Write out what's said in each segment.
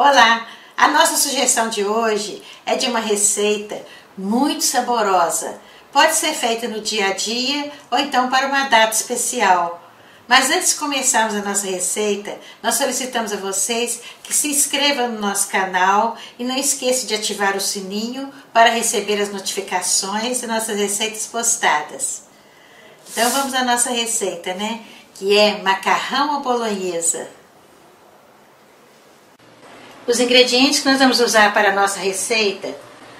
Olá! A nossa sugestão de hoje é de uma receita muito saborosa. Pode ser feita no dia a dia ou então para uma data especial. Mas antes de começarmos a nossa receita, nós solicitamos a vocês que se inscrevam no nosso canal e não esqueça de ativar o sininho para receber as notificações de nossas receitas postadas. Então vamos à nossa receita, né? Que é macarrão à bolonhesa. Os ingredientes que nós vamos usar para a nossa receita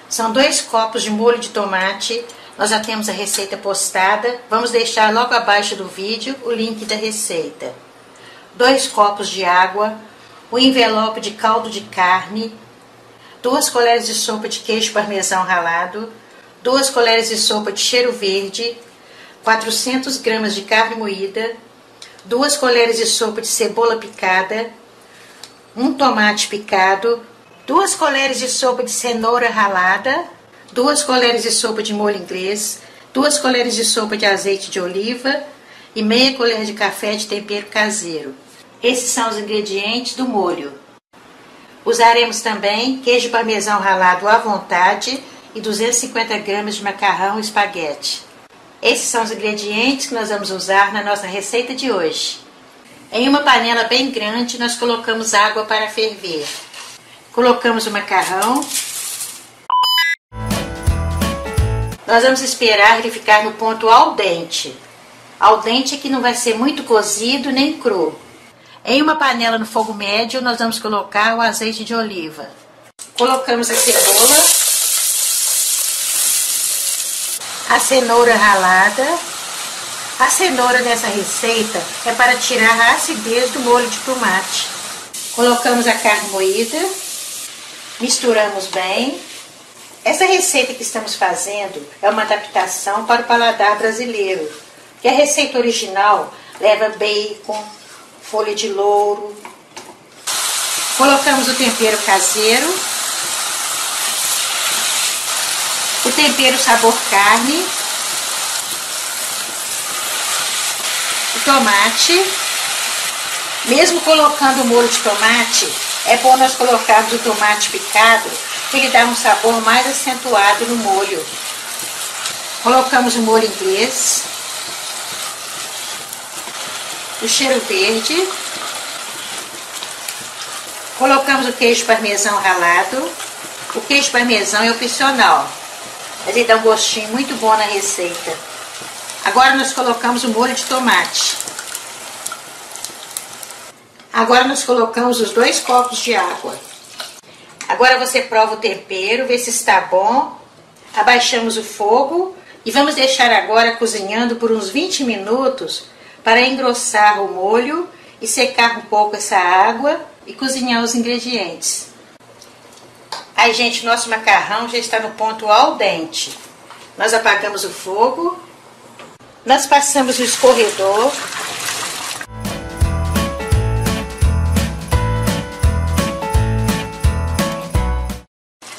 são 2 copos de molho de tomate. Nós já temos a receita postada, vamos deixar logo abaixo do vídeo o link da receita. 2 copos de água, um envelope de caldo de carne, 2 colheres de sopa de queijo parmesão ralado, 2 colheres de sopa de cheiro verde, 400 gramas de carne moída, 2 colheres de sopa de cebola picada, 1 tomate picado, 2 colheres de sopa de cenoura ralada, 2 colheres de sopa de molho inglês, 2 colheres de sopa de azeite de oliva e meia colher de café de tempero caseiro. Esses são os ingredientes do molho. Usaremos também queijo parmesão ralado à vontade e 250 gramas de macarrão e espaguete. Esses são os ingredientes que nós vamos usar na nossa receita de hoje. Em uma panela bem grande, nós colocamos água para ferver. Colocamos o macarrão. Nós vamos esperar ele ficar no ponto al dente. Al dente é que não vai ser muito cozido nem cru. Em uma panela no fogo médio, nós vamos colocar o azeite de oliva. Colocamos a cebola, a cenoura ralada. A cenoura nessa receita é para tirar a acidez do molho de tomate. Colocamos a carne moída, misturamos bem. Essa receita que estamos fazendo é uma adaptação para o paladar brasileiro, porque a receita original leva bacon, folha de louro. Colocamos o tempero caseiro, o tempero sabor carne, tomate. Mesmo colocando o molho de tomate, é bom nós colocarmos o tomate picado, que ele dá um sabor mais acentuado no molho. Colocamos o molho inglês, o cheiro verde, colocamos o queijo parmesão ralado. O queijo parmesão é opcional, mas ele dá um gostinho muito bom na receita. Agora nós colocamos o molho de tomate. Agora nós colocamos os 2 copos de água. Agora você prova o tempero, vê se está bom. Abaixamos o fogo e vamos deixar agora cozinhando por uns 20 minutos para engrossar o molho e secar um pouco essa água e cozinhar os ingredientes. Aí, gente, nosso macarrão já está no ponto al dente. Nós apagamos o fogo. Nós passamos o escorredor.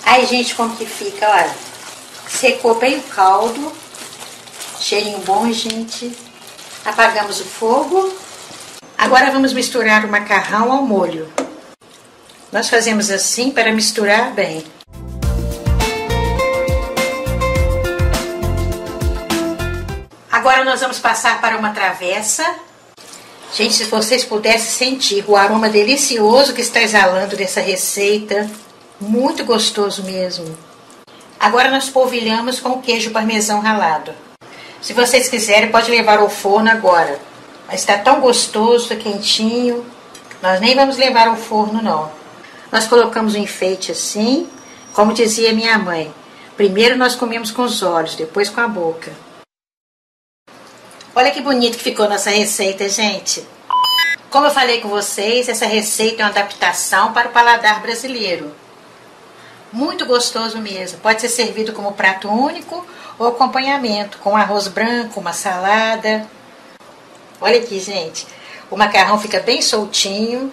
Aí, gente, como que fica, olha. Secou bem o caldo. Cheirinho bom, gente. Apagamos o fogo. Agora vamos misturar o macarrão ao molho. Nós fazemos assim para misturar bem. Agora nós vamos passar para uma travessa. Gente, se vocês pudessem sentir o aroma delicioso que está exalando dessa receita, muito gostoso mesmo. Agora nós polvilhamos com o queijo parmesão ralado. Se vocês quiserem, pode levar ao forno agora. Mas está tão gostoso, está quentinho, nós nem vamos levar ao forno não. Nós colocamos um enfeite assim, como dizia minha mãe. Primeiro nós comemos com os olhos, depois com a boca. Olha que bonito que ficou nossa receita, gente. Como eu falei com vocês, essa receita é uma adaptação para o paladar brasileiro. Muito gostoso mesmo. Pode ser servido como prato único ou acompanhamento, com arroz branco, uma salada. Olha aqui, gente. O macarrão fica bem soltinho.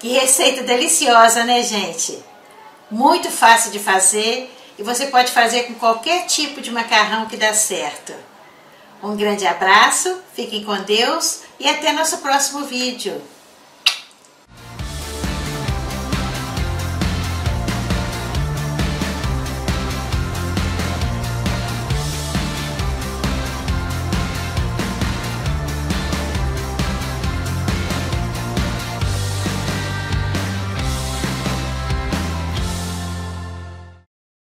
E esse receita deliciosa, né, gente? Muito fácil de fazer e você pode fazer com qualquer tipo de macarrão que dá certo. Um grande abraço, fiquem com Deus e até nosso próximo vídeo.